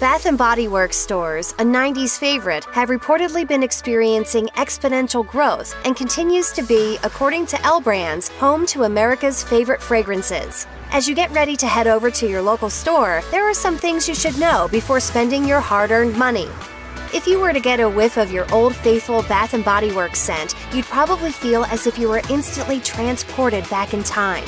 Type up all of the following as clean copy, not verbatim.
Bath & Body Works stores, a 90s favorite, have reportedly been experiencing exponential growth and continues to be, according to L Brands, home to America's favorite fragrances. As you get ready to head over to your local store, there are some things you should know before spending your hard-earned money. If you were to get a whiff of your old faithful Bath & Body Works scent, you'd probably feel as if you were instantly transported back in time.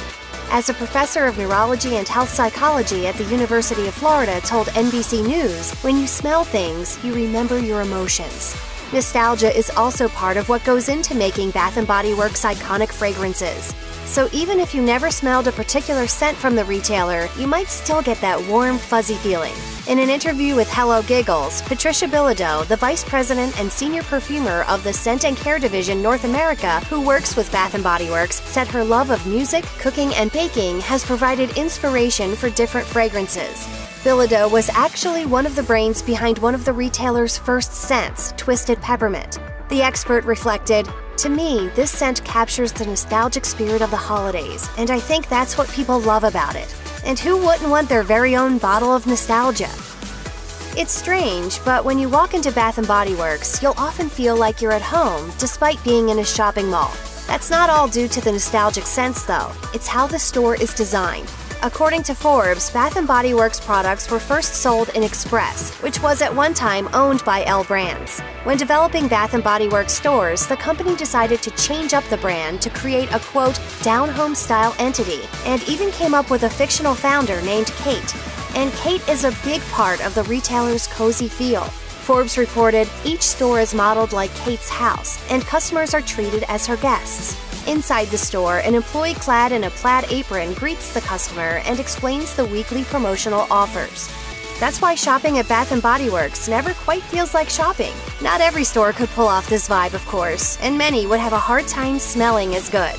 As a professor of neurology and health psychology at the University of Florida told NBC News, when you smell things, you remember your emotions. Nostalgia is also part of what goes into making Bath & Body Works iconic fragrances. So even if you never smelled a particular scent from the retailer, you might still get that warm, fuzzy feeling. In an interview with Hello Giggles, Patricia Bilodeau, the vice president and senior perfumer of the Scent and Care Division North America, who works with Bath & Body Works, said her love of music, cooking, and baking has provided inspiration for different fragrances. Bilodeau was actually one of the brains behind one of the retailer's first scents, Twisted Peppermint. The expert reflected, "To me, this scent captures the nostalgic spirit of the holidays, and I think that's what people love about it. And who wouldn't want their very own bottle of nostalgia?" It's strange, but when you walk into Bath & Body Works, you'll often feel like you're at home, despite being in a shopping mall. That's not all due to the nostalgic scents, though. It's how the store is designed. According to Forbes, Bath & Body Works products were first sold in Express, which was at one time owned by L Brands. When developing Bath & Body Works stores, the company decided to change up the brand to create a, quote, down-home style entity, and even came up with a fictional founder named Kate. And Kate is a big part of the retailer's cozy feel. Forbes reported, "Each store is modeled like Kate's house, and customers are treated as her guests." Inside the store, an employee clad in a plaid apron greets the customer and explains the weekly promotional offers. That's why shopping at Bath & Body Works never quite feels like shopping. Not every store could pull off this vibe, of course, and many would have a hard time smelling as good.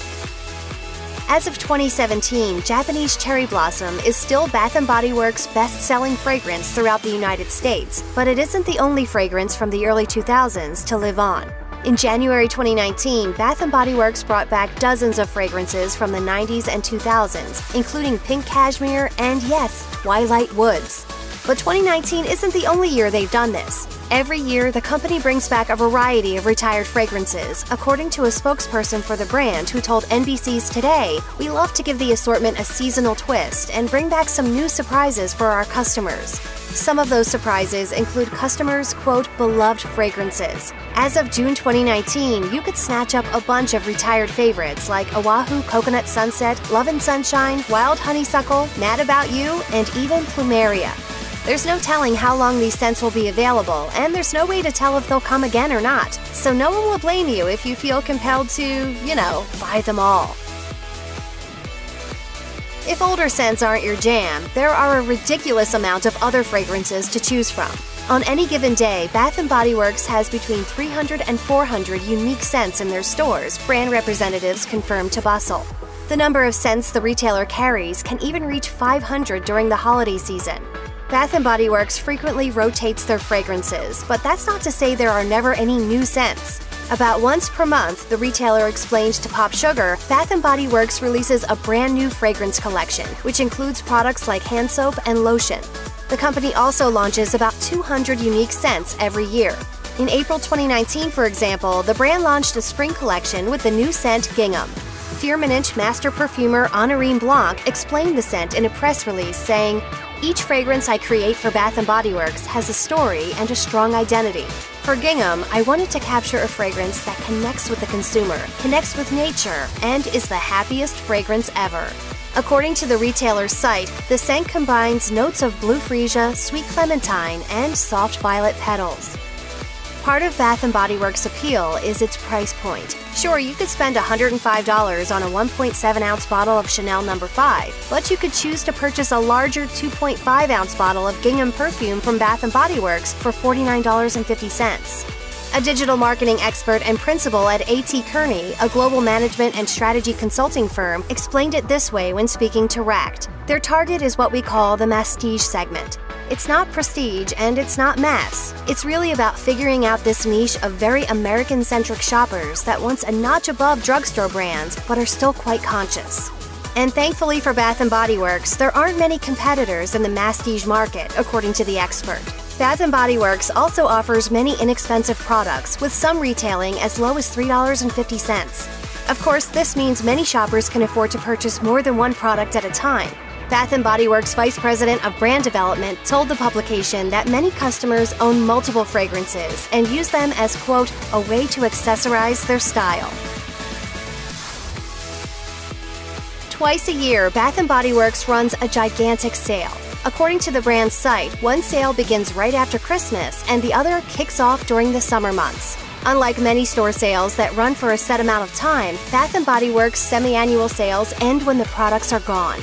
As of 2017, Japanese Cherry Blossom is still Bath & Body Works' best-selling fragrance throughout the United States, but it isn't the only fragrance from the early 2000s to live on. In January 2019, Bath & Body Works brought back dozens of fragrances from the 90s and 2000s, including Pink Cashmere and, yes, Twilight Woods. But 2019 isn't the only year they've done this. Every year, the company brings back a variety of retired fragrances, according to a spokesperson for the brand who told NBC's Today, "We love to give the assortment a seasonal twist and bring back some new surprises for our customers." Some of those surprises include customers' quote, beloved fragrances. As of June 2019, you could snatch up a bunch of retired favorites like Oahu Coconut Sunset, Love and Sunshine, Wild Honeysuckle, Mad About You, and even Plumeria. There's no telling how long these scents will be available, and there's no way to tell if they'll come again or not, so no one will blame you if you feel compelled to, you know, buy them all. If older scents aren't your jam, there are a ridiculous amount of other fragrances to choose from. On any given day, Bath & Body Works has between 300 and 400 unique scents in their stores, brand representatives confirmed to Bustle. The number of scents the retailer carries can even reach 500 during the holiday season. Bath & Body Works frequently rotates their fragrances, but that's not to say there are never any new scents. About once per month, the retailer explained to Pop Sugar, Bath & Body Works releases a brand new fragrance collection, which includes products like hand soap and lotion. The company also launches about 200 unique scents every year. In April 2019, for example, the brand launched a spring collection with the new scent Gingham. Firmenich master perfumer Honorine Blanc explained the scent in a press release, saying, "Each fragrance I create for Bath & Body Works has a story and a strong identity. For Gingham, I wanted to capture a fragrance that connects with the consumer, connects with nature, and is the happiest fragrance ever." According to the retailer's site, the scent combines notes of blue freesia, sweet clementine, and soft violet petals. Part of Bath & Body Works' appeal is its price point. Sure, you could spend $105 on a 1.7-ounce bottle of Chanel No. 5, but you could choose to purchase a larger 2.5-ounce bottle of Gingham perfume from Bath & Body Works for $49.50. A digital marketing expert and principal at A.T. Kearney, a global management and strategy consulting firm, explained it this way when speaking to Racked. Their target is what we call the Mastige segment. It's not prestige and it's not mass. It's really about figuring out this niche of very American-centric shoppers that wants a notch above drugstore brands but are still quite conscious. And thankfully for Bath & Body Works, there aren't many competitors in the Mastige market, according to the expert. Bath & Body Works also offers many inexpensive products, with some retailing as low as $3.50. Of course, this means many shoppers can afford to purchase more than one product at a time. Bath & Body Works Vice President of Brand Development told the publication that many customers own multiple fragrances and use them as, quote, a way to accessorize their style. Twice a year, Bath & Body Works runs a gigantic sale. According to the brand's site, one sale begins right after Christmas and the other kicks off during the summer months. Unlike many store sales that run for a set amount of time, Bath & Body Works' semi-annual sales end when the products are gone.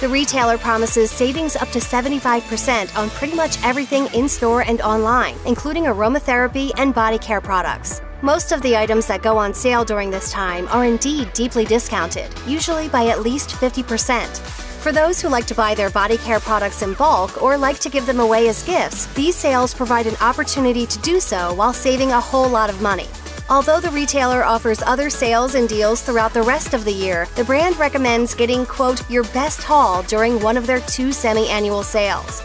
The retailer promises savings up to 75% on pretty much everything in-store and online, including aromatherapy and body care products. Most of the items that go on sale during this time are indeed deeply discounted, usually by at least 50%. For those who like to buy their body care products in bulk or like to give them away as gifts, these sales provide an opportunity to do so while saving a whole lot of money. Although the retailer offers other sales and deals throughout the rest of the year, the brand recommends getting, quote, your best haul during one of their two semi-annual sales.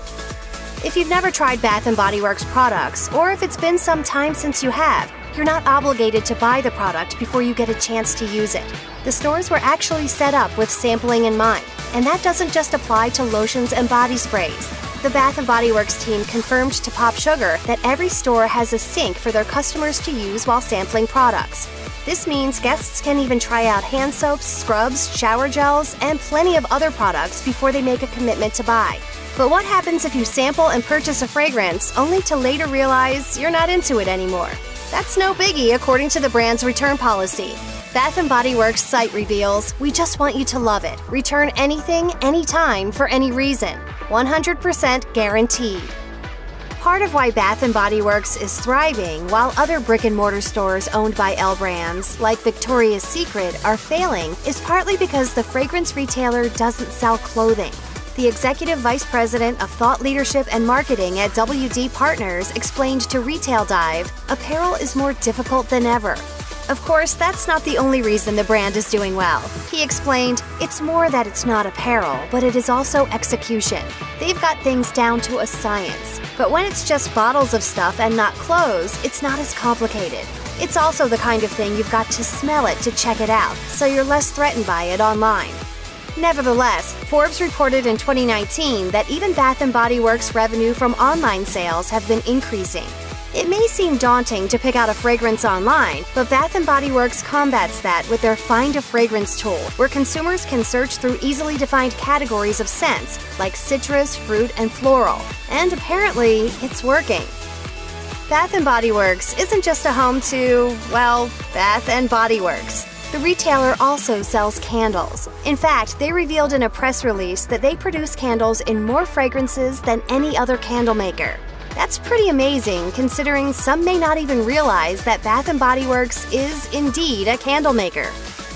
If you've never tried Bath & Body Works products, or if it's been some time since you have, you're not obligated to buy the product before you get a chance to use it. The stores were actually set up with sampling in mind. And that doesn't just apply to lotions and body sprays. The Bath & Body Works team confirmed to Pop Sugar that every store has a sink for their customers to use while sampling products. This means guests can even try out hand soaps, scrubs, shower gels, and plenty of other products before they make a commitment to buy. But what happens if you sample and purchase a fragrance only to later realize you're not into it anymore? That's no biggie, according to the brand's return policy. Bath & Body Works site reveals, "We just want you to love it. Return anything, anytime, for any reason. 100% guaranteed." Part of why Bath & Body Works is thriving, while other brick-and-mortar stores owned by L Brands, like Victoria's Secret, are failing, is partly because the fragrance retailer doesn't sell clothing. The Executive Vice President of Thought Leadership and Marketing at WD Partners explained to Retail Dive, "Apparel is more difficult than ever." Of course, that's not the only reason the brand is doing well. He explained, "It's more that it's not apparel, but it is also execution. They've got things down to a science. But when it's just bottles of stuff and not clothes, it's not as complicated. It's also the kind of thing you've got to smell it to check it out, so you're less threatened by it online." Nevertheless, Forbes reported in 2019 that even Bath & Body Works revenue from online sales have been increasing. It may seem daunting to pick out a fragrance online, but Bath & Body Works combats that with their Find a Fragrance tool, where consumers can search through easily defined categories of scents, like citrus, fruit, and floral. And apparently, it's working. Bath & Body Works isn't just a home to, well, Bath & Body Works. The retailer also sells candles. In fact, they revealed in a press release that they produce candles in more fragrances than any other candle maker. That's pretty amazing, considering some may not even realize that Bath & Body Works is indeed a candle maker.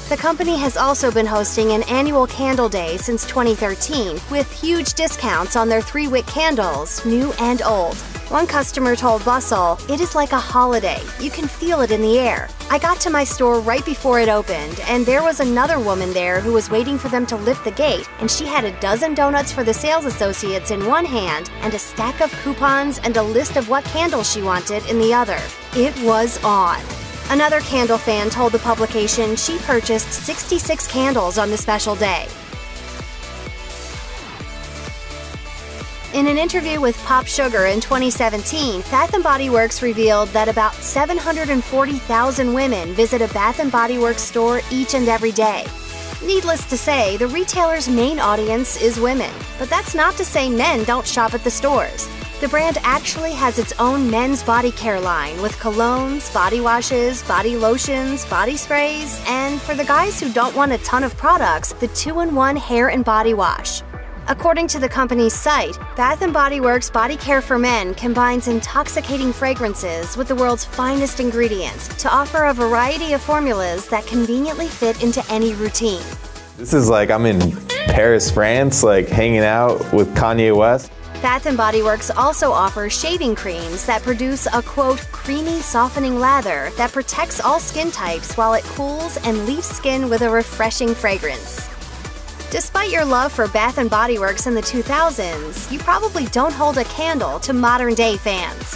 The company has also been hosting an annual candle day since 2013, with huge discounts on their 3-wick candles, new and old. One customer told Bustle, "It is like a holiday. You can feel it in the air. I got to my store right before it opened, and there was another woman there who was waiting for them to lift the gate, and she had a dozen donuts for the sales associates in one hand and a stack of coupons and a list of what candles she wanted in the other. It was on." Another candle fan told the publication she purchased 66 candles on the special day. In an interview with Pop Sugar in 2017, Bath & Body Works revealed that about 740,000 women visit a Bath & Body Works store each and every day. Needless to say, the retailer's main audience is women, but that's not to say men don't shop at the stores. The brand actually has its own men's body care line with colognes, body washes, body lotions, body sprays, and for the guys who don't want a ton of products, the 2-in-1 hair and body wash. According to the company's site, Bath & Body Works Body Care for Men combines intoxicating fragrances with the world's finest ingredients to offer a variety of formulas that conveniently fit into any routine. This is like I'm in Paris, France, like hanging out with Kanye West. Bath & Body Works also offers shaving creams that produce a, quote, creamy softening lather that protects all skin types while it cools and leaves skin with a refreshing fragrance. Despite your love for Bath & Body Works in the 2000s, you probably don't hold a candle to modern-day fans.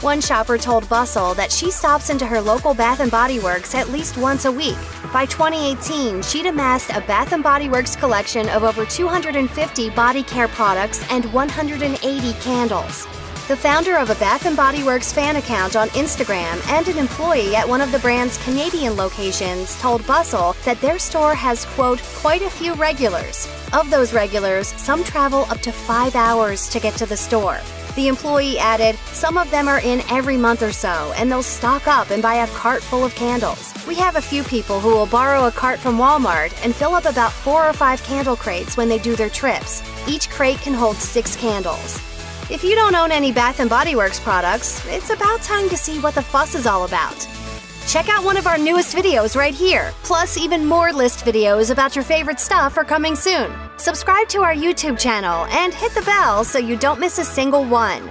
One shopper told Bustle that she stops into her local Bath & Body Works at least once a week. By 2018, she'd amassed a Bath & Body Works collection of over 250 body care products and 180 candles. The founder of a Bath & Body Works fan account on Instagram and an employee at one of the brand's Canadian locations told Bustle that their store has, quote, quite a few regulars. Of those regulars, some travel up to 5 hours to get to the store. The employee added, some of them are in every month or so, and they'll stock up and buy a cart full of candles. We have a few people who will borrow a cart from Walmart and fill up about 4 or 5 candle crates when they do their trips. Each crate can hold 6 candles. If you don't own any Bath & Body Works products, it's about time to see what the fuss is all about. Check out one of our newest videos right here! Plus, even more list videos about your favorite stuff are coming soon. Subscribe to our YouTube channel and hit the bell so you don't miss a single one.